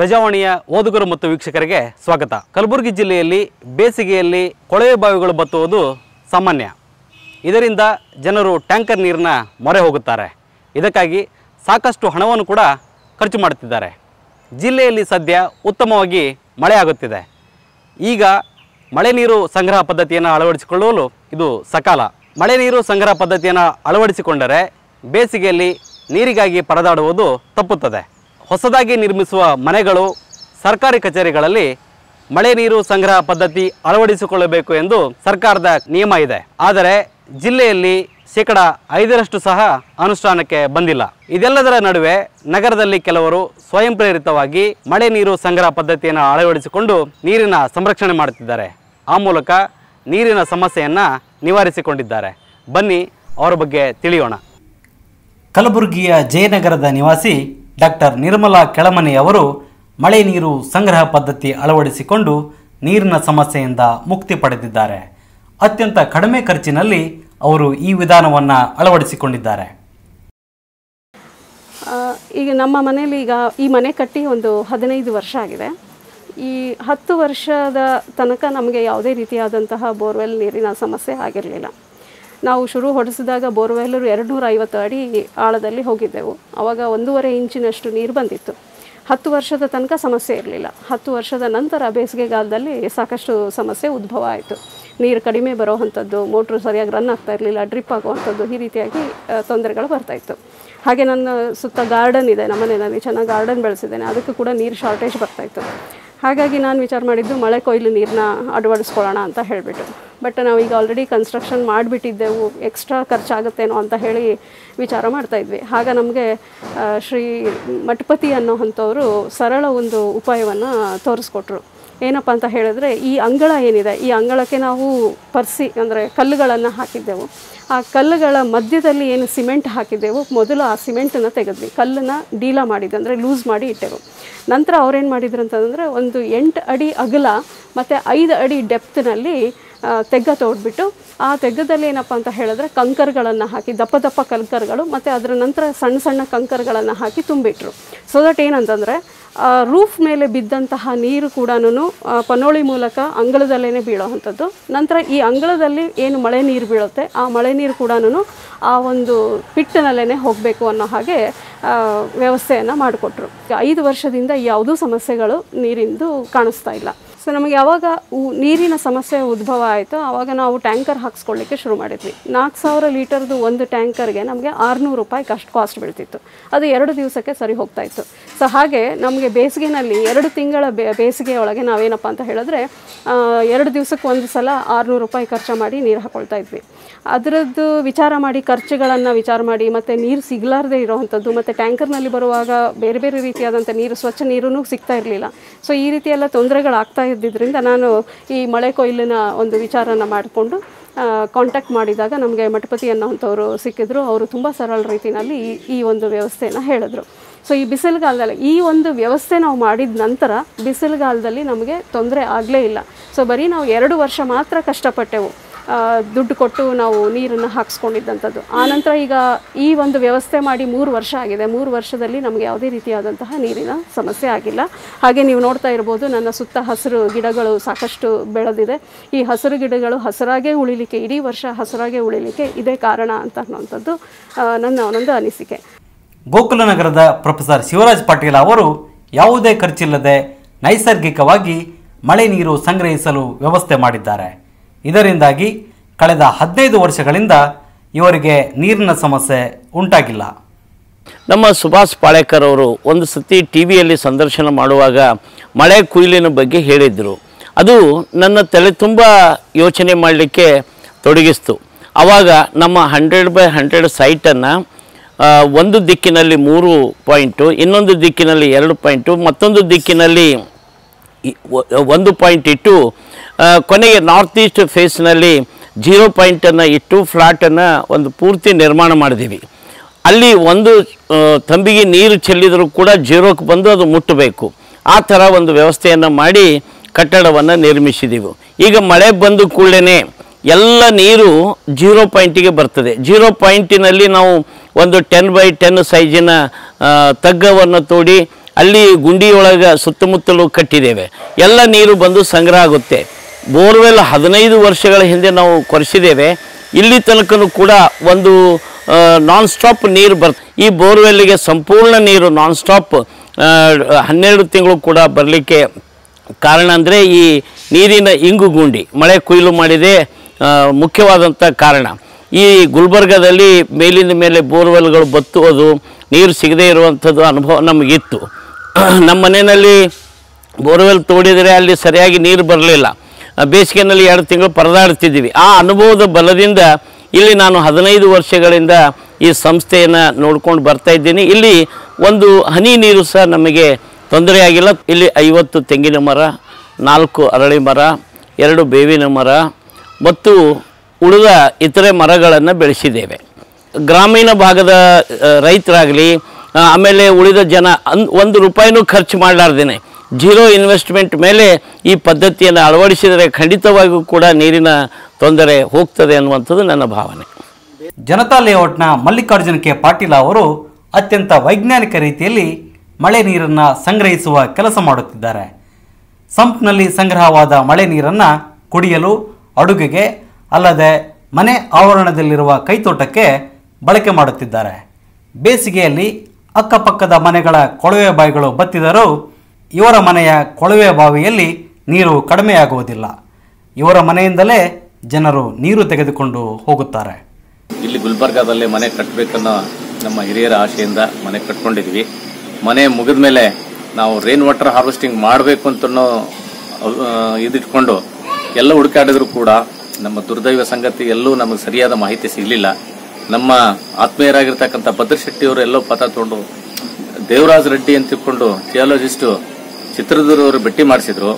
ಪ್ರಜಾವಾಣಿಯ ಓದುಗರು ಮತ್ತು ವೀಕ್ಷಕರಿಗೆ ಸ್ವಾಗತ. ಕಲಬುರಗಿ ಜಿಲ್ಲೆಯಲ್ಲಿ ಬೇಸಿಗೆಯಲ್ಲಿ ಕೊಳವೆ ಬಾವಿಗಳು ಬತ್ತುವುದು ಸಾಮಾನ್ಯ. ಇದರಿಂದ ಜನರು ಟ್ಯಾಂಕರ್ ನೀರನ್ನ ಮೊರೆ ಹೋಗುತ್ತಾರೆ. ಇದಕ್ಕಾಗಿ ಸಾಕಷ್ಟು ಹಣವನ್ನು ಕೂಡ ಖರ್ಚು ಮಾಡುತ್ತಿದ್ದಾರೆ. ಜಿಲ್ಲೆಯಲ್ಲಿ ಸದ್ಯ ಉತ್ತಮವಾಗಿ ಮಳೆ ಆಗುತ್ತಿದೆ. ಈಗ ಮಳೆ ನೀರು ಸಂಗ್ರಹ ಪದ್ಧತಿಯನ್ನು ಅಳವಡಿಸಿಕೊಳ್ಳಲು ಇದು ಸಕಾಲ. ಮಳೆ ನೀರು ಸಂಗ್ರಹ ಪದ್ಧತಿಯನ್ನು ಅಳವಡಿಸಿಕೊಂಡರೆ ಬೇಸಿಗೆಯಲ್ಲಿ ನೀರಿಗಾಗಿ ಪರದಾಡುವುದು ತಪ್ಪುತ್ತದೆ. ಹೊಸದಾಗಿ ನಿರ್ಮಿಸುವ ಮನೆಗಳು, ಸರ್ಕಾರಿ ಕಚೇರಿಗಳಲ್ಲಿ ಮಳೆ ನೀರು ಸಂಗ್ರಹ ಪದ್ಧತಿ ಅಳವಡಿಸಿಕೊಳ್ಳಬೇಕು ಎಂದು ಸರ್ಕಾರದ ನಿಯಮ ಇದೆ. ಆದರೆ ಜಿಲ್ಲೆಯಲ್ಲಿ ಶೇಕಡ 5ರಷ್ಟು ಸಹ ಅನುಷ್ಠಾನಕ್ಕೆ ಬಂದಿಲ್ಲ. ಇದೆಲ್ಲದರ ನಡುವೆ ನಗರದಲ್ಲಿ ಕೆಲವರು ಸ್ವಯಂ ಪ್ರೇರಿತವಾಗಿ ಮಳೆ ನೀರು ಸಂಗ್ರಹ ಪದ್ಧತಿಯನ್ನು ಅಳವಡಿಸಿಕೊಂಡು ನೀರಿನ ಸಂರಕ್ಷಣೆ ಮಾಡುತ್ತಿದ್ದಾರೆ. ಆ ಮೂಲಕ ನೀರಿನ ಸಮಸ್ಯೆಯನ್ನು ನಿವಾರಿಸಿಕೊಂಡಿದ್ದಾರೆ. ಬನ್ನಿ ಅವರ ಬಗ್ಗೆ ತಿಳಿಯೋಣ. ಕಲಬುರಗಿಯ ಜಯನಗರದ ನಿವಾಸಿ ಡಾಕ್ಟರ್ ನಿರ್ಮಲಾ ಕೆಳಮನೆಯವರು ಮಳೆ ನೀರು ಸಂಗ್ರಹ ಪದ್ಧತಿ ಅಳವಡಿಸಿಕೊಂಡು ನೀರಿನ ಸಮಸ್ಯೆಯಿಂದ ಮುಕ್ತಿ ಪಡೆದಿದ್ದಾರೆ. ಅತ್ಯಂತ ಕಡಿಮೆ ಖರ್ಚಿನಲ್ಲಿ ಅವರು ಈ ವಿಧಾನವನ್ನು ಅಳವಡಿಸಿಕೊಂಡಿದ್ದಾರೆ. ಈಗ ನಮ್ಮ ಮನೆಯಲ್ಲಿ ಈ ಮನೆ ಕಟ್ಟಿ ಒಂದು 15 ವರ್ಷ ಆಗಿದೆ. ಈ 10 ವರ್ಷದ ತನಕ ನಮಗೆ ಯಾವುದೇ ರೀತಿಯಾದಂತಹ ಬೋರ್ವೆಲ್ ನೀರಿನ ಸಮಸ್ಯೆ ಆಗಿರಲಿಲ್ಲ. ನಾವು ಶುರು ಹೊಡೆಸಿದಾಗ ಬೋರ್ವೆಲ್ಲರು 250 ಅಡಿ ಆಳದಲ್ಲಿ ಹೋಗಿದ್ದೆವು. ಆವಾಗ 1.5 ಇಂಚಿನಷ್ಟು ನೀರು ಬಂದಿತ್ತು. 10 ವರ್ಷದ ತನಕ ಸಮಸ್ಯೆ ಇರಲಿಲ್ಲ. 10 ವರ್ಷದ ನಂತರ ಬೇಸಿಗೆಗಾಲದಲ್ಲಿ ಸಾಕಷ್ಟು ಸಮಸ್ಯೆ ಉದ್ಭವ ಆಯಿತು. ನೀರು ಕಡಿಮೆ ಬರೋವಂಥದ್ದು, ಮೋಟ್ರು ಸರಿಯಾಗಿ ರನ್ ಆಗ್ತಾ ಇರಲಿಲ್ಲ, ಡ್ರಿಪ್ ಆಗುವಂಥದ್ದು, ಈ ರೀತಿಯಾಗಿ ತೊಂದರೆಗಳು ಬರ್ತಾಯಿತ್ತು. ಹಾಗೆ ನನ್ನ ಸುತ್ತ ಗಾರ್ಡನ್ ಇದೆ, ನಮ್ಮ ಮನೆಯಲ್ಲಿ ಚೆನ್ನಾಗಿ ಗಾರ್ಡನ್ ಬೆಳೆಸಿದ್ದೇನೆ, ಅದಕ್ಕೂ ಕೂಡ ನೀರು ಶಾರ್ಟೇಜ್ ಬರ್ತಾಯಿತ್ತು. ಹಾಗಾಗಿ ನಾನು ವಿಚಾರ ಮಾಡಿದ್ದು ಮಳೆ ಕೊಯ್ಲು ನೀರನ್ನ ಅಳವಡಿಸ್ಕೊಳ್ಳೋಣ ಅಂತ ಹೇಳಿಬಿಟ್ಟು. ಬಟ್ ನಾವೀಗ ಆಲ್ರೆಡಿ ಕನ್ಸ್ಟ್ರಕ್ಷನ್ ಮಾಡಿಬಿಟ್ಟಿದ್ದೆವು, ಎಕ್ಸ್ಟ್ರಾ ಖರ್ಚಾಗುತ್ತೇನೋ ಅಂತ ಹೇಳಿ ವಿಚಾರ ಮಾಡ್ತಾಯಿದ್ವಿ. ಆಗ ನಮಗೆ ಶ್ರೀ ಮಠಪತಿ ಅನ್ನೋ ಅಂಥವರು ಸರಳ ಒಂದು ಉಪಾಯವನ್ನು ತೋರಿಸ್ಕೊಟ್ರು. ಏನಪ್ಪ ಅಂತ ಹೇಳಿದ್ರೆ, ಈ ಅಂಗಳ ಏನಿದೆ, ಈ ಅಂಗಳಕ್ಕೆ ನಾವು ಪರ್ಸಿ ಅಂದರೆ ಕಲ್ಲುಗಳನ್ನು ಹಾಕಿದ್ದೆವು. ಆ ಕಲ್ಲುಗಳ ಮಧ್ಯದಲ್ಲಿ ಏನು ಸಿಮೆಂಟ್ ಹಾಕಿದ್ದೆವು, ಮೊದಲು ಆ ಸಿಮೆಂಟನ್ನು ತೆಗೆದ್ವಿ, ಕಲ್ಲನ್ನು ಡೀಲ ಮಾಡಿದ್ವಿ, ಅಂದರೆ ಲೂಸ್ ಮಾಡಿ ಇಟ್ಟೆವು. ನಂತರ ಅವ್ರೇನು ಮಾಡಿದ್ರು ಅಂತಂದರೆ, ಒಂದು 8 ಅಡಿ ಅಗಲ ಮತ್ತು 5 ಅಡಿ ಡೆಪ್ತ್ನಲ್ಲಿ ತೆಗ್ಗ ತೋಡ್ಬಿಟ್ಟು, ಆ ತೆಗ್ಗದಲ್ಲಿ ಏನಪ್ಪ ಅಂತ ಹೇಳಿದ್ರೆ ಕಂಕರ್ಗಳನ್ನು ಹಾಕಿ, ದಪ್ಪ ಕಂಕರ್ಗಳು ಮತ್ತು ಅದರ ನಂತರ ಸಣ್ಣ ಕಂಕರ್ಗಳನ್ನು ಹಾಕಿ ತುಂಬಿಟ್ರು. ಸೊ ದಟ್ ಏನಂತಂದರೆ, ರೂಫ್ ಮೇಲೆ ಬಿದ್ದಂತಹ ನೀರು ಕೂಡ ಪನೋಳಿ ಮೂಲಕ ಅಂಗಳದಲ್ಲೇ ಬೀಳೋವಂಥದ್ದು. ನಂತರ ಈ ಅಂಗಳದಲ್ಲಿ ಏನು ಮಳೆ ನೀರು ಬೀಳುತ್ತೆ, ಆ ಮಳೆ ನೀರು ಕೂಡ ಆ ಒಂದು ಪಿಟ್ಟಿನಲ್ಲೇ ಹೋಗಬೇಕು ಅನ್ನೋ ಹಾಗೆ ವ್ಯವಸ್ಥೆಯನ್ನು ಮಾಡಿಕೊಟ್ರು. 5 ವರ್ಷದಿಂದ ಯಾವುದೂ ಸಮಸ್ಯೆಗಳು ನೀರಿಂದು ಕಾಣಿಸ್ತಾ ಇಲ್ಲ. ಸೊ ನಮಗೆ ಯಾವಾಗ ನೀರಿನ ಸಮಸ್ಯೆ ಉದ್ಭವ ಆಯಿತು, ಆವಾಗ ನಾವು ಟ್ಯಾಂಕರ್ ಹಾಕ್ಸ್ಕೊಳ್ಳಿಕ್ಕೆ ಶುರು ಮಾಡಿದ್ವಿ. 4000 ಲೀಟರ್ದು ಒಂದು ಟ್ಯಾಂಕರ್ಗೆ ನಮಗೆ 600 ರೂಪಾಯಿ ಕಾಸ್ಟ್ ಬೀಳ್ತಿತ್ತು. ಅದು 2 ದಿವಸಕ್ಕೆ ಸರಿ ಹೋಗ್ತಾಯಿತ್ತು. ಸೊ ಹಾಗೆ ನಮಗೆ ಬೇಸಿಗೆನಲ್ಲಿ 2 ತಿಂಗಳ ಬೇಸಿಗೆಯೊಳಗೆ ನಾವೇನಪ್ಪ ಅಂತ ಹೇಳಿದ್ರೆ 2 ದಿವಸಕ್ಕೆ ಒಂದು ಸಲ 600 ರೂಪಾಯಿ ಖರ್ಚು ಮಾಡಿ ನೀರು ಹಾಕ್ಕೊಳ್ತಾ ಇದ್ವಿ. ಅದರದ್ದು ವಿಚಾರ ಮಾಡಿ, ಖರ್ಚುಗಳನ್ನು ವಿಚಾರ ಮಾಡಿ, ಮತ್ತು ನೀರು ಸಿಗಲಾರದೆ ಇರೋವಂಥದ್ದು, ಮತ್ತು ಟ್ಯಾಂಕರ್ನಲ್ಲಿ ಬರುವಾಗ ಬೇರೆ ಬೇರೆ ರೀತಿಯಾದಂಥ ನೀರು, ಸ್ವಚ್ಛ ನೀರೂ ಸಿಗ್ತಾ ಇರಲಿಲ್ಲ. ಸೊ ಈ ರೀತಿ ಎಲ್ಲ ತೊಂದರೆಗಳಾಗ್ತಾ ಇದ್ದಿದ್ದರಿಂದ ನಾನು ಈ ಮಳೆ ಕೊಯ್ಲಿನ ಒಂದು ವಿಚಾರನ ಮಾಡಿಕೊಂಡು ಕಾಂಟ್ಯಾಕ್ಟ್ ಮಾಡಿದಾಗ ನಮಗೆ ಮಠಪತಿ ಅನ್ನೋವಂಥವ್ರು ಸಿಕ್ಕಿದ್ರು. ಅವರು ತುಂಬ ಸರಳ ರೀತಿಯಲ್ಲಿ ಈ ಒಂದು ವ್ಯವಸ್ಥೆಯನ್ನು ಹೇಳಿದ್ರು. ಸೊ ಈ ಬಿಸಿಲುಗಾಲದಲ್ಲಿ ಈ ಒಂದು ವ್ಯವಸ್ಥೆ ನಾವು ಮಾಡಿದ ನಂತರ ಬಿಸಿಲುಗಾಲದಲ್ಲಿ ನಮಗೆ ತೊಂದರೆ ಆಗಲೇ ಇಲ್ಲ. ಸೊ ಬರೀ ನಾವು 2 ವರ್ಷ ಮಾತ್ರ ಕಷ್ಟಪಟ್ಟೆವು, ದುಡ್ಡು ಕೊಟ್ಟು ನಾವು ನೀರನ್ನು ಹಾಕ್ಸ್ಕೊಂಡಿದ್ದಂಥದ್ದು. ಆನಂತರ ಈಗ ಈ ಒಂದು ವ್ಯವಸ್ಥೆ ಮಾಡಿ 3 ವರ್ಷ ಆಗಿದೆ. 3 ವರ್ಷದಲ್ಲಿ ನಮಗೆ ಯಾವುದೇ ರೀತಿಯಾದಂತಹ ನೀರಿನ ಸಮಸ್ಯೆ ಆಗಿಲ್ಲ. ಹಾಗೆ ನೀವು ನೋಡ್ತಾ ಇರ್ಬೋದು, ನನ್ನ ಸುತ್ತ ಹಸಿರು ಗಿಡಗಳು ಸಾಕಷ್ಟು ಬೆಳೆದಿದೆ. ಈ ಹಸಿರು ಗಿಡಗಳು ಹಸಿರಾಗೇ ಉಳಿಲಿಕ್ಕೆ, ಇಡೀ ವರ್ಷ ಹಸಿರಾಗೇ ಉಳಿಲಿಕ್ಕೆ ಇದೇ ಕಾರಣ ಅಂತ ಅನ್ನುವಂಥದ್ದು ನನ್ನ ಒಂದೊಂದು ಅನಿಸಿಕೆ. ಗೋಕುಲ ನಗರದ ಪ್ರೊಫೆಸರ್ ಶಿವರಾಜ್ ಪಾಟೀಲ್ ಅವರು ಯಾವುದೇ ಖರ್ಚಿಲ್ಲದೆ ನೈಸರ್ಗಿಕವಾಗಿ ಮಳೆ ನೀರು ಸಂಗ್ರಹಿಸಲು ವ್ಯವಸ್ಥೆ ಮಾಡಿದ್ದಾರೆ. ಇದರಿಂದಾಗಿ ಕಳೆದ 15 ವರ್ಷಗಳಿಂದ ಇವರಿಗೆ ನೀರಿನ ಸಮಸ್ಯೆ ಉಂಟಾಗಿಲ್ಲ. ನಮ್ಮ ಸುಭಾಷ್ ಪಾಳೇಕರ್ ಅವರು ಒಂದು ಸತಿ ಟಿ ವಿಯಲ್ಲಿ ಸಂದರ್ಶನ ಮಾಡುವಾಗ ಮಳೆ ಕೊಯ್ಲಿನ ಬಗ್ಗೆ ಹೇಳಿದರು. ಅದು ನನ್ನ ತಲೆ ತುಂಬ ಯೋಚನೆ ಮಾಡಲಿಕ್ಕೆ ತೊಡಗಿಸ್ತು. ಆವಾಗ ನಮ್ಮ 100x100 ಸೈಟನ್ನು ಒಂದು ದಿಕ್ಕಿನಲ್ಲಿ 3 ಪಾಯಿಂಟು, ಇನ್ನೊಂದು ದಿಕ್ಕಿನಲ್ಲಿ 2 ಪಾಯಿಂಟು, ಮತ್ತೊಂದು ದಿಕ್ಕಿನಲ್ಲಿ 1 ಪಾಯಿಂಟ್ ಇಟ್ಟು, ಕೊನೆಗೆ ನಾರ್ತ್ ಈಸ್ಟ್ ಫೇಸ್ನಲ್ಲಿ 0 ಪಾಯಿಂಟನ್ನು ಇಟ್ಟು ಫ್ಲಾಟನ್ನು ಒಂದು ಪೂರ್ತಿ ನಿರ್ಮಾಣ ಮಾಡಿದ್ದೀವಿ. ಅಲ್ಲಿ ಒಂದು ತಂಬಿಗೆ ನೀರು ಚೆಲ್ಲಿದರೂ ಕೂಡ 0ಕ್ಕೆ ಬಂದು ಅದು ಮುಟ್ಟಬೇಕು, ಆ ಥರ ಒಂದು ವ್ಯವಸ್ಥೆಯನ್ನು ಮಾಡಿ ಕಟ್ಟಡವನ್ನು ನಿರ್ಮಿಸಿದ್ದೀವಿ. ಈಗ ಮಳೆ ಬಂದು ಕೂಡಲೇ ಎಲ್ಲ ನೀರು 0 ಪಾಯಿಂಟಿಗೆ ಬರ್ತದೆ. 0 ಪಾಯಿಂಟಿನಲ್ಲಿ ನಾವು ಒಂದು 10x10 ಸೈಜಿನ ತಗ್ಗವನ್ನು ತೋಡಿ ಅಲ್ಲಿ ಗುಂಡಿಯೊಳಗೆ ಸುತ್ತಮುತ್ತಲು ಕಟ್ಟಿದ್ದೇವೆ. ಎಲ್ಲ ನೀರು ಬಂದು ಸಂಗ್ರಹ ಆಗುತ್ತೆ. ಬೋರ್ವೆಲ್ 15 ವರ್ಷಗಳ ಹಿಂದೆ ನಾವು ಕೊರೆಸಿದ್ದೇವೆ. ಇಲ್ಲಿ ತನಕನೂ ಕೂಡ ಒಂದು ನಾನ್ ಸ್ಟಾಪ್ ನೀರು ಈ ಬೋರ್ವೆಲ್ ಗೆ ಸಂಪೂರ್ಣ ನೀರು ನಾನ್ ಸ್ಟಾಪ್ 12 ತಿಂಗಳು ಕೂಡ ಬರಲಿಕ್ಕೆ ಕಾರಣ ಅಂದ್ರೆ ಈ ನೀರಿನ ಇಂಗು ಗುಂಡಿ ಮಳೆ ಕೊಯ್ಲು ಮಾಡಿದೆ ಮುಖ್ಯವಾದಂತ ಕಾರಣ. ಈ ಗುಲ್ಬರ್ಗದಲ್ಲಿ ಮೇಲಿನ ಮೇಲೆ ಬೋರ್ವೆಲ್ಗಳು ಬತ್ತುವುದು ನೀರು ಸಿಗದೇ ಇರುವಂತದ್ದು ಅನುಭವ ನಮಗಿತ್ತು. ನಮ್ಮ ಮನೆಯಲ್ಲಿ ಬೋರ್ವೆಲ್ ತೋಡಿದರೆ ಅಲ್ಲಿ ಸರಿಯಾಗಿ ನೀರು ಬರಲಿಲ್ಲ. ಬೇಸಿಗೆನಲ್ಲಿ 2 ತಿಂಗಳು ಪರದಾಡ್ತಿದ್ದೀವಿ. ಆ ಅನುಭವದ ಬಲದಿಂದ ಇಲ್ಲಿ ನಾನು 15 ವರ್ಷಗಳಿಂದ ಈ ಸಂಸ್ಥೆಯನ್ನು ನೋಡ್ಕೊಂಡು ಬರ್ತಾ ಇದ್ದೀನಿ. ಇಲ್ಲಿ ಒಂದು ಹನಿ ನೀರು ಸಹ ನಮಗೆ ತೊಂದರೆಯಾಗಿಲ್ಲ. ಇಲ್ಲಿ 50 ತೆಂಗಿನ ಮರ, 4 ಅರಳಿ ಮರ, 2 ಬೇವಿನ ಮರ ಮತ್ತು ಉಳಿದ ಇತರೆ ಮರಗಳನ್ನು ಬೆಳೆಸಿದ್ದೇವೆ. ಗ್ರಾಮೀಣ ಭಾಗದ ರೈತರಾಗಲಿ ಆಮೇಲೆ ಉಳಿದ ಜನ ಒಂದು ರೂಪಾಯಿನೂ ಖರ್ಚು ಮಾಡಲಾರ್ದೇನೆ ಜೀರೋ ಇನ್ವೆಸ್ಟ್ಮೆಂಟ್ ಮೇಲೆ ಈ ಪದ್ಧತಿಯನ್ನು ಅಳವಡಿಸಿದರೆ ಖಂಡಿತವಾಗಿಯೂ ಕೂಡ ನೀರಿನ ತೊಂದರೆ ಹೋಗ್ತದೆ ಅನ್ನುವಂಥದ್ದು ನನ್ನ ಭಾವನೆ. ಜನತಾ ಲೇಔಟ್ನ ಮಲ್ಲಿಕಾರ್ಜುನ ಕೆ ಪಾಟೀಲ ಅವರು ಅತ್ಯಂತ ವೈಜ್ಞಾನಿಕ ರೀತಿಯಲ್ಲಿ ಮಳೆ ನೀರನ್ನು ಸಂಗ್ರಹಿಸುವ ಕೆಲಸ ಮಾಡುತ್ತಿದ್ದಾರೆ. ಸಂಪ್ನಲ್ಲಿ ಸಂಗ್ರಹವಾದ ಮಳೆ ನೀರನ್ನು ಕುಡಿಯಲು, ಅಡುಗೆಗೆ, ಅಲ್ಲದೆ ಮನೆ ಆವರಣದಲ್ಲಿರುವ ಕೈತೋಟಕ್ಕೆ ಬಳಕೆ ಮಾಡುತ್ತಿದ್ದಾರೆ. ಬೇಸಿಗೆಯಲ್ಲಿ ಅಕ್ಕಪಕ್ಕದ ಮನೆಗಳ ಕೊಳವೆ ಬಾವಿಗಳು ಬತ್ತಿದರೂ ಇವರ ಮನೆಯ ಕೊಳವೆ ಬಾವಿಯಲ್ಲಿ ನೀರು ಕಡಿಮೆಯಾಗುವುದಿಲ್ಲ. ಇವರ ಮನೆಯಿಂದಲೇ ಜನರು ನೀರು ತೆಗೆದುಕೊಂಡು ಹೋಗುತ್ತಾರೆ. ಇಲ್ಲಿ ಗುಲ್ಬರ್ಗಾದಲ್ಲಿ ಮನೆ ಕಟ್ಟಬೇಕನ್ನೋ ನಮ್ಮ ಹಿರಿಯರ ಆಶೆಯಿಂದ ಮನೆ ಕಟ್ಕೊಂಡಿದ್ವಿ. ಮನೆ ಮುಗಿದ ಮೇಲೆ ನಾವು ರೈನ್ ವಾಟರ್ ಹಾರ್ವೆಸ್ಟಿಂಗ್ ಮಾಡಬೇಕು ಅಂತ ಇದಿಟ್ಕೊಂಡು ಎಲ್ಲ ಹುಡುಕಾಡಿದ್ರು ಕೂಡ ನಮ್ಮ ದುರ್ದೈವ ಸಂಗತಿ ಎಲ್ಲೂ ನಮಗೆ ಸರಿಯಾದ ಮಾಹಿತಿ ಸಿಗಲಿಲ್ಲ. ನಮ್ಮ ಆತ್ಮೀಯರಾಗಿರ್ತಕ್ಕಂಥ ಭದ್ರಶೆಟ್ಟಿಯವರು ಎಲ್ಲೋ ಪತ್ರ ತೊಗೊಂಡು ದೇವರಾಜ್ ರೆಡ್ಡಿ ಅಂತ ತಿಳ್ಕೊಂಡು ಜಿಯಾಲಜಿಸ್ಟು ಚಿತ್ರದುರ್ಗವರು ಭೇಟಿ ಮಾಡಿಸಿದ್ರು.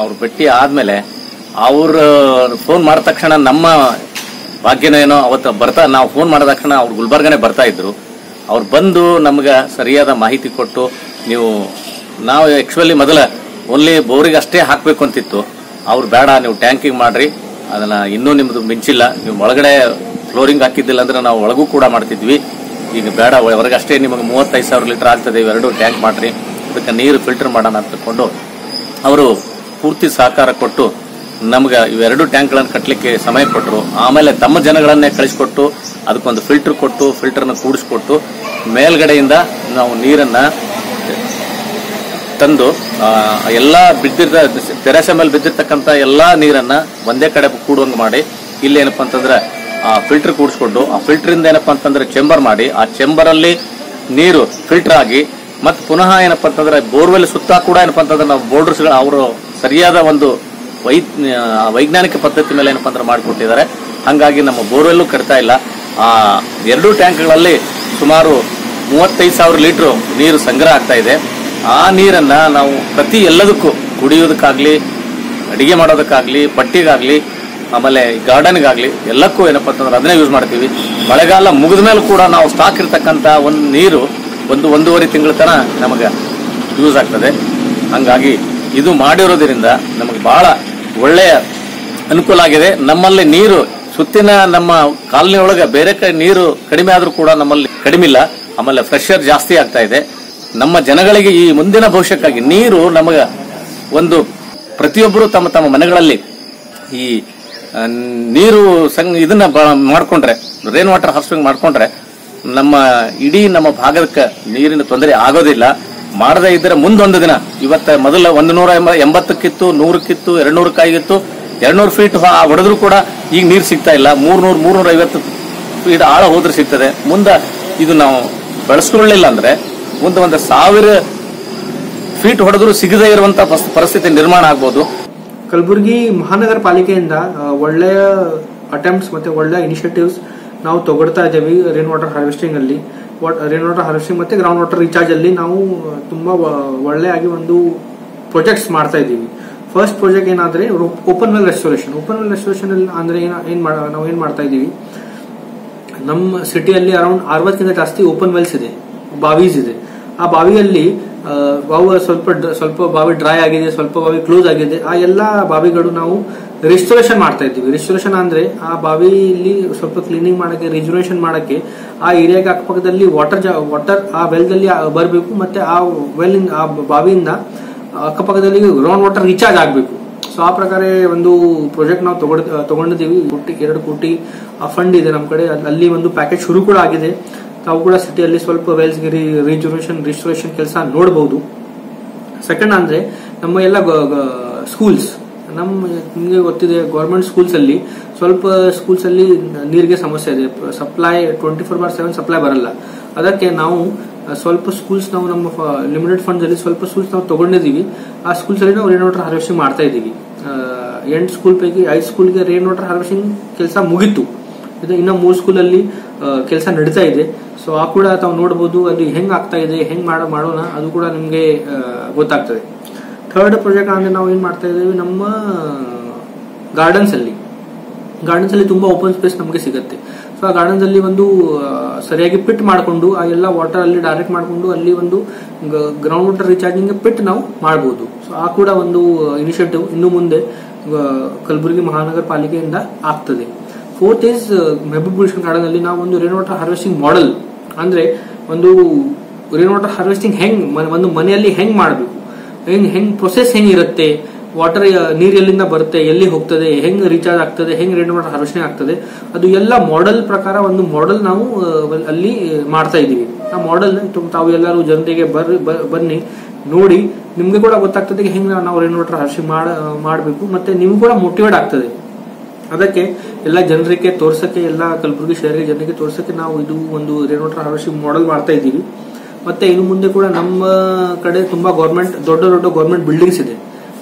ಅವ್ರು ಭೇಟಿ ಆದಮೇಲೆ ಅವರು ಫೋನ್ ಮಾಡಿದ ತಕ್ಷಣ ನಮ್ಮ ಭಾಗ್ಯನೇನೋ ಅವತ್ತು ಬರ್ತಾ ನಾವು ಫೋನ್ ಮಾಡಿದ ತಕ್ಷಣ ಅವ್ರು ಗುಲ್ಬರ್ಗನೇ ಬರ್ತಾ ಇದ್ರು. ಅವ್ರು ಬಂದು ನಮ್ಗೆ ಸರಿಯಾದ ಮಾಹಿತಿ ಕೊಟ್ಟು ನಾವು ಆ್ಯಕ್ಚುಲಿ ಮೊದಲ ಓನ್ಲಿ ಬೋರಿಗೆ ಅಷ್ಟೇ ಹಾಕಬೇಕು ಅಂತಿತ್ತು. ಅವ್ರು ಬೇಡ, ನೀವು ಟ್ಯಾಂಕಿಂಗ್ ಮಾಡಿರಿ, ಅದನ್ನು ಇನ್ನೂ ನಿಮ್ಮದು ಮಿಂಚಿಲ್ಲ, ನೀವು ಒಳಗಡೆ ಫ್ಲೋರಿಂಗ್ ಹಾಕಿದ್ದಿಲ್ಲ ಅಂದರೆ ನಾವು ಒಳಗೂ ಕೂಡ ಮಾಡ್ತಿದ್ವಿ, ಈಗ ಬೇಡ, ಹೊರಗಷ್ಟೇ ನಿಮಗೆ 35,000 ಲೀಟರ್ ಆಗ್ತದೆ, ಇವೆರಡು ಟ್ಯಾಂಕ್ ಮಾಡಿರಿ, ಅದಕ್ಕೆ ನೀರು ಫಿಲ್ಟರ್ ಮಾಡೋಣ ಅಂತಕೊಂಡು ಅವರು ಪೂರ್ತಿ ಸಹಕಾರ ಕೊಟ್ಟು ನಮ್ಗೆ ಇವೆರಡು ಟ್ಯಾಂಕ್ಗಳನ್ನು ಕಟ್ಟಲಿಕ್ಕೆ ಸಮಯ ಕೊಟ್ಟರು. ಆಮೇಲೆ ತಮ್ಮ ಜನಗಳನ್ನೇ ಕಳಿಸ್ಕೊಟ್ಟು ಅದಕ್ಕೊಂದು ಫಿಲ್ಟರ್ ಕೊಟ್ಟು ಫಿಲ್ಟರ್ನ ಕೂಡಿಸ್ಕೊಟ್ಟು ಮೇಲ್ಗಡೆಯಿಂದ ನಾವು ನೀರನ್ನು ತಂದು ಎಲ್ಲ ತೆರೆಸೆ ಮೇಲೆ ಬಿದ್ದಿರ್ತಕ್ಕಂಥ ಎಲ್ಲ ನೀರನ್ನು ಒಂದೇ ಕಡೆ ಕೂಡುವಂಗೆ ಮಾಡಿ ಇಲ್ಲಿ ಏನಪ್ಪ ಅಂತಂದ್ರೆ ಆ ಫಿಲ್ಟರ್ ಕೂಡಿಸ್ಕೊಂಡು ಆ ಫಿಲ್ಟರಿಂದ ಏನಪ್ಪ ಅಂತಂದ್ರೆ ಚೆಂಬರ್ ಮಾಡಿ ಆ ಚೆಂಬರಲ್ಲಿ ನೀರು ಫಿಲ್ಟರ್ ಆಗಿ ಮತ್ತೆ ಪುನಃ ಏನಪ್ಪ ಅಂತಂದ್ರೆ ಬೋರ್ವೆಲ್ ಸುತ್ತ ಕೂಡ ಏನಪ್ಪ ಅಂತಂದ್ರೆ ನಾವು ಬೋರ್ಡರ್ಸ್ಗಳ ಅವರು ಸರಿಯಾದ ಒಂದು ವೈಜ್ಞಾನಿಕ ಪದ್ಧತಿ ಮೇಲೆ ಏನಪ್ಪ ಅಂದ್ರೆ ಮಾಡಿಕೊಟ್ಟಿದ್ದಾರೆ. ಹಾಗಾಗಿ ನಮ್ಮ ಬೋರ್ವೆಲ್ಲೂ ಕಟ್ತಾ ಇಲ್ಲ. ಆ 2 ಟ್ಯಾಂಕ್ಗಳಲ್ಲಿ ಸುಮಾರು 35,000 ಲೀಟರ್ ನೀರು ಸಂಗ್ರಹ ಆಗ್ತಾ ಇದೆ. ಆ ನೀರನ್ನು ನಾವು ಪ್ರತಿ ಎಲ್ಲದಕ್ಕೂ ಕುಡಿಯೋದಕ್ಕಾಗಲಿ, ಅಡಿಗೆ ಮಾಡೋದಕ್ಕಾಗಲಿ, ಪಟ್ಟಿಗಾಗಲಿ, ಆಮೇಲೆ ಗಾರ್ಡನ್ಗಾಗಲಿ ಎಲ್ಲಕ್ಕೂ ಏನಪ್ಪ ಅಂತಂದ್ರೆ ಅದನ್ನೇ ಯೂಸ್ ಮಾಡ್ತೀವಿ. ಮಳೆಗಾಲ ಮುಗಿದ ಮೇಲೆ ಕೂಡ ನಾವು ಸ್ಟಾಕ್ ಇರ್ತಕ್ಕಂಥ ಒಂದು ನೀರು ಒಂದು 1.5 ತಿಂಗಳ ತನಕ ನಮಗೆ ಯೂಸ್ ಆಗ್ತದೆ. ಹಾಗಾಗಿ ಇದು ಮಾಡಿರೋದ್ರಿಂದ ನಮಗೆ ಭಾಳ ಒಳ್ಳೆಯ ಅನುಕೂಲ ಆಗಿದೆ. ನಮ್ಮಲ್ಲಿ ನೀರು ಸುತ್ತಿನ ನಮ್ಮ ಕಾಲನಿ ಒಳಗೆ ಬೇರೆ ಕಡೆ ನೀರು ಕಡಿಮೆ ಆದರೂ ಕೂಡ ನಮ್ಮಲ್ಲಿ ಕಡಿಮಿಲ್ಲ. ಆಮೇಲೆ ಫ್ರೆಶ್ ಏರ್ ಜಾಸ್ತಿ ಆಗ್ತಾ ಇದೆ. ನಮ್ಮ ಜನಗಳಿಗೆ ಈ ಮುಂದಿನ ಭವಿಷ್ಯಕ್ಕಾಗಿ ನೀರು ನಮಗೆ ಒಂದು ಪ್ರತಿಯೊಬ್ಬರು ತಮ್ಮ ತಮ್ಮ ಮನೆಗಳಲ್ಲಿ ಈ ನೀರು ಇದನ್ನ ಮಾಡಿಕೊಂಡ್ರೆ, ರೈನ್ ವಾಟರ್ ಹಾರ್ವೆಸ್ಟಿಂಗ್ ಮಾಡಿಕೊಂಡ್ರೆ ನಮ್ಮ ಇಡೀ ನಮ್ಮ ಭಾಗಕ್ಕೆ ನೀರಿನ ತೊಂದರೆ ಆಗೋದಿಲ್ಲ. ಮಾಡದೇ ಇದ್ದರೆ ಮುಂದೊಂದು ದಿನ ಇವತ್ತು ಮೊದಲ 180ಕ್ಕಿತ್ತು, 100ಕ್ಕಿತ್ತು, 200ಕ್ಕಾಗಿತ್ತು, 200 ಫೀಟ್ ಹೊಡೆದ್ರು ಕೂಡ ಈಗ ನೀರು ಸಿಗ್ತಾ ಇಲ್ಲ. 300-350 ಫೀಟ್ ಆಳ ಹೋದ್ರೆ ಸಿಗ್ತದೆ. ಮುಂದೆ ಇದು ನಾವು ಬೆಳೆಸ್ಕೊಳ್ಳಿಲ್ಲ ಅಂದ್ರೆ ಮುಂದೆ ಒಂದು 1000 ಫೀಟ್ ಹೊಡೆದ್ರು ಸಿಗದೇ ಇರುವಂತಹ ಪರಿಸ್ಥಿತಿ ನಿರ್ಮಾಣ ಆಗ್ಬೋದು. ಕಲಬುರಗಿ ಮಹಾನಗರ ಪಾಲಿಕೆಯಿಂದ ಒಳ್ಳೆಯ ಅಟೆಂಪ್ಟ್ಸ್ ಮತ್ತು ಒಳ್ಳೆಯ ಇನಿಷಿಯೇಟಿವ್ಸ್ ನಾವು ತಗೊಳ್ತಾ ಇದ್ದೇವೆ. ರೈನ್ ವಾಟರ್ ಹಾರ್ವೆಸ್ಟಿಂಗ್ ಅಲ್ಲಿ ರೈನ್ ವಾಟರ್ ಹಾರ್ವೆಸ್ಟಿಂಗ್ ಮತ್ತು ಗ್ರೌಂಡ್ ವಾಟರ್ ರೀಚಾರ್ಜ್ ಅಲ್ಲಿ ನಾವು ತುಂಬಾ ಒಳ್ಳೆಯಾಗಿ ಒಂದು ಪ್ರೊಜೆಕ್ಟ್ಸ್ ಮಾಡ್ತಾ ಇದ್ದೀವಿ. ಫಸ್ಟ್ ಪ್ರೊಜೆಕ್ಟ್ ಏನಾದ್ರೆ open well restoration. Open well restoration ಅಂದ್ರೆ ನಾವು ಏನ್ ಮಾಡ್ತಾ ಇದ್ದೀವಿ, ನಮ್ಮ ಸಿಟಿಯಲ್ಲಿ ಅರೌಂಡ್ 60ಕ್ಕಿಂತ ಜಾಸ್ತಿ ಓಪನ್ ವೆಲ್ಸ್ ಇದೆ, ಬಾವೀಸ್ ಇದೆ. ಆ ಬಾವಿಯಲ್ಲಿ ಸ್ವಲ್ಪ ಬಾವಿ ಡ್ರೈ ಆಗಿದೆ, ಸ್ವಲ್ಪ ಬಾವಿ ಕ್ಲೋಸ್ ಆಗಿದೆ. ಆ ಎಲ್ಲ ಬಾವಿಗಳು ನಾವು रिस्टोरेशन ಮಾಡ್ತಾ ಇದ್ದೀವಿ. ರಿಸ್ಟೋರೇಷನ್ ಅಂದ್ರೆ ಆ ಬಾವಿಯಲ್ಲಿ ಸ್ವಲ್ಪ ಕ್ಲೀನಿಂಗ್ ಮಾಡಕ್ಕೆ, ರಿಜುನೇಷನ್ ಮಾಡಕ್ಕೆ, ಆ ಏರಿಯಾಗೆ ಅಕ್ಕಪಕ್ಕದಲ್ಲಿ ವಾಟರ್ ಆ ವೆಲ್ ದಲ್ಲಿ ಬರಬೇಕು, ಮತ್ತೆ ಆ ವೆಲ್ ಆ ಬಾವಿಯಿಂದ ಅಕ್ಕಪಕ್ಕದಲ್ಲಿ ಗ್ರೌಂಡ್ ವಾಟರ್ ರೀಚಾರ್ಜ್ ಆಗಬೇಕು. ಸೊ ಆ ಪ್ರಕಾರ ಒಂದು ಪ್ರಾಜೆಕ್ಟ್ ನಾವು ತಗೊಂಡಿದ್ದೀವಿ. 2 ಕೋಟಿ ಫಂಡ್ ಇದೆ ನಮ್ಮ ಕಡೆ. ಅಲ್ಲಿ ಒಂದು ಪ್ಯಾಕೇಜ್ ಶುರು ಕೂಡ ಆಗಿದೆ. ತಾವು ಕೂಡ ಸಿಟಿಯಲ್ಲಿ ಸ್ವಲ್ಪ ವೆಲ್ಸ್ಗೆ ರಿಜುನೇಷನ್ ರಿಸ್ಟೋರೇಷನ್ ಕೆಲಸ ನೋಡಬಹುದು. ಸೆಕೆಂಡ್ ಅಂದ್ರೆ ನಮ್ಮ ಎಲ್ಲ ಸ್ಕೂಲ್ಸ್, ನಿಮಗೆ ಗೊತ್ತಿದೆ ಗೌರ್ಮೆಂಟ್ ಸ್ಕೂಲ್ಸ್ ಅಲ್ಲಿ ಸ್ವಲ್ಪ ಸ್ಕೂಲ್ಸ್ ಅಲ್ಲಿ ನೀರಿಗೆ ಸಮಸ್ಯೆ ಇದೆ. ಸಪ್ಲೈ 24/7 ಸಪ್ಲೈ ಬರಲ್ಲ. ಅದಕ್ಕೆ ನಾವು ಸ್ವಲ್ಪ ಸ್ಕೂಲ್ಸ್ ನಾವು ನಮ್ಮ ಲಿಮಿಟೆಡ್ ಫಂಡ್ಸ್ ಅಲ್ಲಿ ಸ್ವಲ್ಪ ಸ್ಕೂಲ್ಸ್ ನಾವು ತಗೊಂಡಿದ್ದೀವಿ. ಆ ಸ್ಕೂಲ್ಸ್ ಅಲ್ಲಿ ನಾವು ರೈನ್ ವಾಟರ್ ಹಾರ್ವೆಸ್ಟಿಂಗ್ ಮಾಡ್ತಾ ಇದ್ದೀವಿ. 8 ಸ್ಕೂಲ್ ಪೈಕಿ 5 ಸ್ಕೂಲ್ಗೆ ರೈನ್ ವಾಟರ್ ಹಾರ್ವೆಸ್ಟಿಂಗ್ ಕೆಲಸ ಮುಗಿತು. ಇದು ಇನ್ನ 3 ಸ್ಕೂಲ್ ಅಲ್ಲಿ ಕೆಲಸ ನಡೀತಾ ಇದೆ. ಸೊ ಆ ಕೂಡ ತಾವು ನೋಡಬಹುದು ಅಲ್ಲಿ ಹೆಂಗ್ ಆಗ್ತಾ ಇದೆ, ಹೆಂಗ್ ಮಾಡೋಣ ಅದು ಕೂಡ ನಿಮ್ಗೆ ಗೊತ್ತಾಗ್ತದೆ. ಥರ್ಡ್ ಪ್ರಾಜೆಕ್ಟ್ ಅಂದ್ರೆ ನಾವು ಏನ್ ಮಾಡ್ತಾ ಇದ್ದೀವಿ, ನಮ್ಮ ಗಾರ್ಡನ್ಸ್ ಅಲ್ಲಿ ತುಂಬಾ ಓಪನ್ ಸ್ಪೇಸ್ ನಮಗೆ ಸಿಗುತ್ತೆ. ಸೊ ಆ ಗಾರ್ಡನ್ಸ್ ಅಲ್ಲಿ ಒಂದು ಸರಿಯಾಗಿ ಪಿಟ್ ಮಾಡಿಕೊಂಡು ಆ ಎಲ್ಲ ವಾಟರ್ ಅಲ್ಲಿ ಡೈರೆಕ್ಟ್ ಮಾಡಿಕೊಂಡು ಅಲ್ಲಿ ಒಂದು ಗ್ರೌಂಡ್ ವಾಟರ್ ರೀಚಾರ್ಜಿಂಗ್ ಪಿಟ್ ನಾವು ಮಾಡಬಹುದು. ಸೊ ಆ ಕೂಡ ಒಂದು ಇನಿಷಿಯೇಟಿವ್ ಇನ್ನು ಮುಂದೆ ಕಲಬುರಗಿ ಮಹಾನಗರ ಪಾಲಿಕೆಯಿಂದ ಆಗ್ತದೆ. Fourth is Mehboob Gulshan garden ಅಲ್ಲಿ ನಾವು ಒಂದು ರೈನ್ ವಾಟರ್ ಹಾರ್ವೆಸ್ಟಿಂಗ್ ಮಾಡೆಲ್, ಅಂದ್ರೆ ಒಂದು ರೈನ್ ವಾಟರ್ ಹಾರ್ವೆಸ್ಟಿಂಗ್ ಹೆಂಗ್ ಒಂದು ಮನೆಯಲ್ಲಿ ಹೆಂಗ್ ಮಾಡಬೇಕು, ಹೆಂಗ್ ಪ್ರೊಸೆಸ್ ಹೆಂಗಿರುತ್ತೆ, ವಾಟರ್ ನೀರ್ ಎಲ್ಲಿಂದ ಬರುತ್ತೆ, ಎಲ್ಲಿ ಹೋಗ್ತದೆ, ಹೆಂಗ್ ರೀಚಾರ್ಜ್ ಆಗ್ತದೆ, ಹೆಂಗ್ ರೈನ್ ವಾಟರ್ ಹಾರ್ವೆಸ್ಟಿಂಗ್ ಆಗ್ತದೆ, ಅದು ಎಲ್ಲ ಮಾಡೆಲ್ ಪ್ರಕಾರ ಒಂದು ಮಾಡೆಲ್ ನಾವು ಅಲ್ಲಿ ಮಾಡ್ತಾ ಇದೀವಿ. ಆ ಮಾಡೆಲ್ ತಾವು ಎಲ್ಲರೂ ಜನತೆಗೆ ಬನ್ನಿ ನೋಡಿ, ನಿಮ್ಗೆ ಕೂಡ ಗೊತ್ತಾಗ್ತದೆ ಹೆಂಗ್ ನಾವು ರೈನ್ ವಾಟರ್ ಹಾರ್ವೆಸ್ಟಿಂಗ್ ಮಾಡಬೇಕು, ಮತ್ತೆ ನಿಮ್ಗೆ ಕೂಡ ಮೋಟಿವೇಟ್ ಆಗ್ತದೆ. ಅದಕ್ಕೆ ಎಲ್ಲ ಜನರಿಗೆ ತೋರ್ಸಕ್ಕೆ, ಎಲ್ಲ ಕಲಬುರಗಿ ಶಹರ ಜನರಿಗೆ ತೋರ್ಸಕ್ಕೆ ನಾವು ಇದು ಒಂದು ರೈನ್ ವಾಟರ್ ಹಾರ್ವೆಸ್ಟಿಂಗ್ ಮಾಡೆಲ್ ಮಾಡ್ತಾ ಇದೀವಿ. ಮತ್ತೆ ಇನ್ನು ಮುಂದೆ ಕೂಡ ನಮ್ಮ ಕಡೆ ತುಂಬಾ ಗೌರ್ಮೆಂಟ್ ದೊಡ್ಡ ದೊಡ್ಡ ಗೌರ್ಮೆಂಟ್ ಬಿಲ್ಡಿಂಗ್ಸ್ ಇದೆ.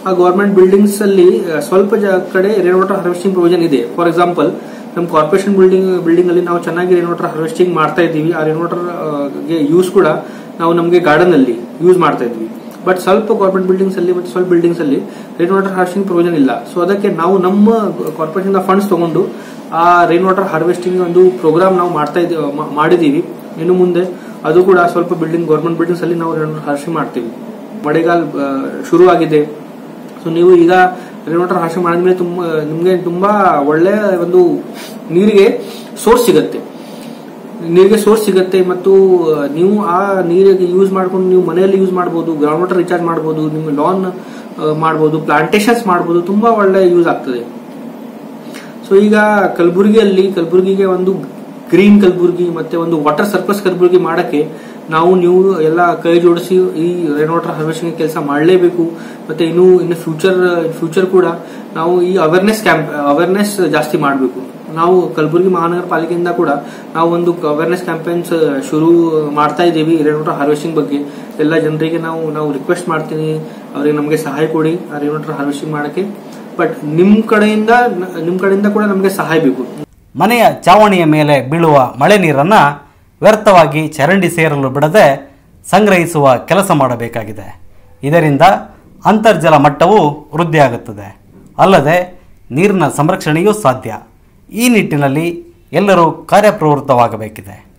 ಆ ಗೌರ್ಮೆಂಟ್ ಬಿಲ್ಡಿಂಗ್ಸ್ ಅಲ್ಲಿ ಸ್ವಲ್ಪ ಕಡೆ ರೈನ್ ವಾಟರ್ ಹಾರ್ವೆಸ್ಟಿಂಗ್ ಪ್ರೊವಿಷನ್ ಇದೆ. ಫಾರ್ ಎಕ್ಸಾಂಪಲ್, ನಮ್ಮ ಕಾರ್ಪೊರೇಷನ್ ಬಿಲ್ಡಿಂಗ್ ಅಲ್ಲಿ ನಾವು ಚೆನ್ನಾಗಿ ರೈನ್ ವಾಟರ್ ಹಾರ್ವೆಸ್ಟಿಂಗ್ ಮಾಡ್ತಾ ಇದೀವಿ. ಆ ರೈನ್ ವಾಟರ್ ಗೆ ಯೂಸ್ ಕೂಡ ನಾವು ನಮಗೆ ಗಾರ್ಡನ್ ಅಲ್ಲಿ ಯೂಸ್ ಮಾಡ್ತಾ ಇದೀವಿ. ಬಟ್ ಸ್ವಲ್ಪ ಗೌರ್ಮೆಂಟ್ ಬಿಲ್ಡಿಂಗ್ಸ್ ಅಲ್ಲಿ ಮತ್ತು ಸ್ವಲ್ಪ ಬಿಲ್ಡಿಂಗ್ಸ್ ಅಲ್ಲಿ ರೈನ್ ವಾಟರ್ ಹಾರ್ವೆಸ್ಟಿಂಗ್ ಪ್ರೊವಿಷನ್ ಇಲ್ಲ. ಸೊ ಅದಕ್ಕೆ ನಾವು ನಮ್ಮ ಕಾರ್ಪೊರೇಷನ್ ಫಂಡ್ಸ್ ತಗೊಂಡು ಆ ರೈನ್ ವಾಟರ್ ಹಾರ್ವೆಸ್ಟಿಂಗ್ ಒಂದು ಪ್ರೋಗ್ರಾಮ್ ನಾವು ಮಾಡಿದೀವಿ. ಇನ್ನು ಮುಂದೆ ಅದು ಕೂಡ ಸ್ವಲ್ಪ ಗೌರ್ಮೆಂಟ್ ಬಿಲ್ಡಿಂಗ್ಸ್ ಅಲ್ಲಿ ನಾವು ರೈನ್ ವಾಟರ್ ಹಾರ್ವೆಸ್ಟಿಂಗ್ ಮಾಡ್ತೀವಿ. ಮಳೆಗಾಲ ಶುರು ಆಗಿದೆ. ಸೊ ನೀವು ಈಗ ರೈನ್ ವಾಟರ್ ಹಾರ್ವೆಸ್ಟಿಂಗ್ ಮಾಡಿದ್ಮೇಲೆ ನಿಮ್ಗೆ ತುಂಬಾ ಒಳ್ಳೆಯ ಒಂದು ನೀರಿಗೆ ಸೋರ್ಸ್ ಸಿಗುತ್ತೆ. ಮತ್ತು ನೀವು ಆ ನೀರಿಗೆ ಯೂಸ್ ಮಾಡ್ಕೊಂಡು ನೀವು ಮನೆಯಲ್ಲಿ ಯೂಸ್ ಮಾಡಬಹುದು, ಗ್ರೌಂಡ್ ವಾಟರ್ ರೀಚಾರ್ಜ್ ಮಾಡಬಹುದು, ನಿಮ್ಮ ಲಾನ್ ಮಾಡಬಹುದು, ಪ್ಲಾಂಟೇಶನ್ಸ್ ಮಾಡಬಹುದು. ತುಂಬಾ ಒಳ್ಳೆ ಯೂಸ್ ಆಗ್ತದೆ. ಸೊ ಈಗ ಕಲಬುರಗಿಗೆ ಒಂದು ಗ್ರೀನ್ ಕಲಬುರಗಿ ಮತ್ತೆ ಒಂದು ವಾಟರ್ ಸರ್ಪ್ಲಸ್ ಕಲಬುರಗಿ ಮಾಡಕ್ಕೆ ನೀವು ಎಲ್ಲ ಕೈ ಜೋಡಿಸಿ ಈ ರೈನ್ ವಾಟರ್ ಹಾರ್ವೆಸ್ಟಿಂಗ್ ಕೆಲಸ ಮಾಡಲೇಬೇಕು. ಮತ್ತೆ ಇನ್ನು ಫ್ಯೂಚರ್ ಕೂಡ ನಾವು ಈ ಅವೇರ್ನೆಸ್ ಜಾಸ್ತಿ ಮಾಡಬೇಕು. ನಾವು ಕಲಬುರಗಿ ಮಹಾನಗರ ಪಾಲಿಕೆಯಿಂದ ಕೂಡ ನಾವು ಒಂದು ಅವೇರ್ನೆಸ್ ಕ್ಯಾಂಪೇನ್ಸ್ ಶುರು ಮಾಡ್ತಾ ಇದ್ದೀವಿ ರೈನ್ ವಾಟರ್ ಹಾರ್ವೆಸ್ಟಿಂಗ್ ಬಗ್ಗೆ. ಎಲ್ಲ ಜನರಿಗೆ ನಾವು ರಿಕ್ವೆಸ್ಟ್ ಮಾಡ್ತೀನಿ, ಅವರಿಗೆ ನಮಗೆ ಸಹಾಯ ಕೊಡಿ ರೈನ್ ವಾಟರ್ ಹಾರ್ವೆಸ್ಟಿಂಗ್ ಮಾಡಕ್ಕೆ. ಬಟ್ ನಿಮ್ ಕಡೆಯಿಂದ ಕೂಡ ನಮಗೆ ಸಹಾಯ ಬೇಕು. ಮನೆಯ ಚಾವಣಿಯ ಮೇಲೆ ಬೀಳುವ ಮಳೆ ನೀರನ್ನು ವ್ಯರ್ಥವಾಗಿ ಚರಂಡಿ ಸೇರಲು ಬಿಡದೆ ಸಂಗ್ರಹಿಸುವ ಕೆಲಸ ಮಾಡಬೇಕಾಗಿದೆ. ಇದರಿಂದ ಅಂತರ್ಜಲ ಮಟ್ಟವೂ ವೃದ್ಧಿಯಾಗುತ್ತದೆ. ಅಲ್ಲದೆ ನೀರಿನ ಸಂರಕ್ಷಣೆಯೂ ಸಾಧ್ಯ. ಈ ನಿಟ್ಟಿನಲ್ಲಿ ಎಲ್ಲರೂ ಕಾರ್ಯಪ್ರವೃತ್ತವಾಗಬೇಕಿದೆ.